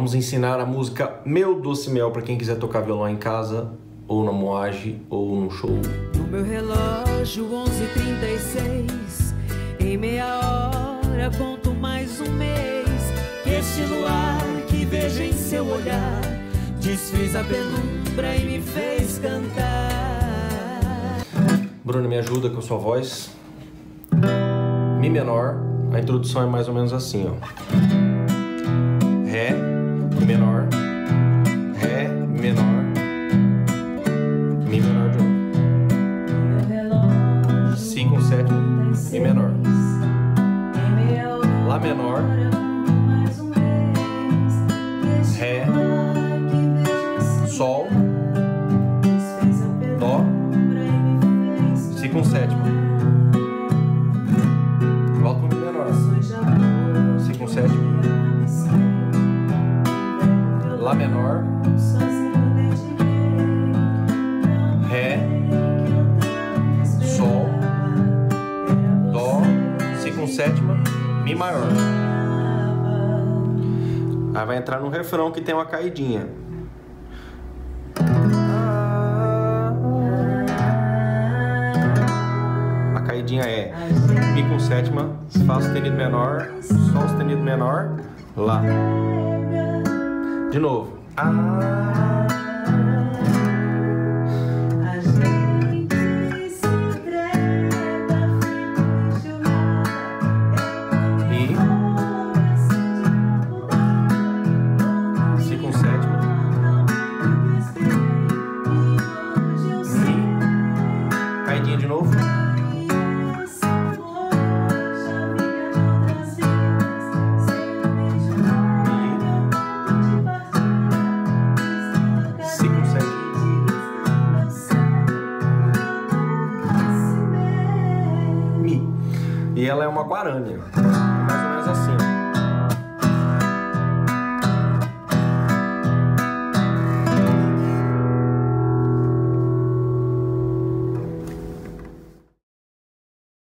Vamos ensinar a música Meu Doce Mel para quem quiser tocar violão em casa, ou na moagem, ou no show. No meu relógio 11:36, em meia hora conto mais um mês. Que este luar que vejo em seu olhar desfez a penumbra e me fez cantar. Bruno, me ajuda com a sua voz. Mi menor, a introdução é mais ou menos assim, ó. Ré. Menor, Ré, menor, Mi menor de um, Si com sétima, Mi menor, Lá menor, Ré, Sol, Dó, Si com sétima, volta com Mi menor, Si com sétima, Lá menor, Ré, Sol, Dó, Si com sétima, Mi maior. Aí vai entrar no refrão que tem uma caidinha. A caidinha é Mi com sétima, Fá sustenido menor, Sol sustenido menor, Lá. De novo. A gente se entrega, fica churrar. E Si com sétima. E caidinha de novo. E ela é uma guarânia, mais ou menos assim.